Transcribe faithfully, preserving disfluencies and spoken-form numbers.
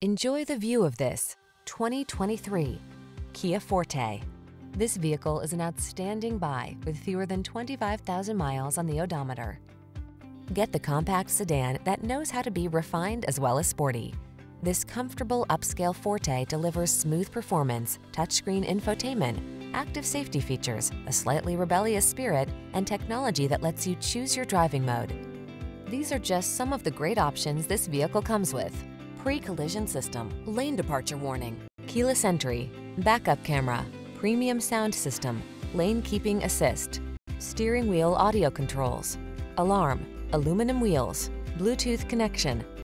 Enjoy the view of this twenty twenty-three Kia Forte. This vehicle is an outstanding buy with fewer than twenty-five thousand miles on the odometer. Get the compact sedan that knows how to be refined as well as sporty. This comfortable upscale Forte delivers smooth performance, touchscreen infotainment, active safety features, a slightly rebellious spirit, and technology that lets you choose your driving mode. These are just some of the great options this vehicle comes with: pre-collision system, lane departure warning, keyless entry, backup camera, premium sound system, lane keeping assist, steering wheel audio controls, alarm, aluminum wheels, Bluetooth connection,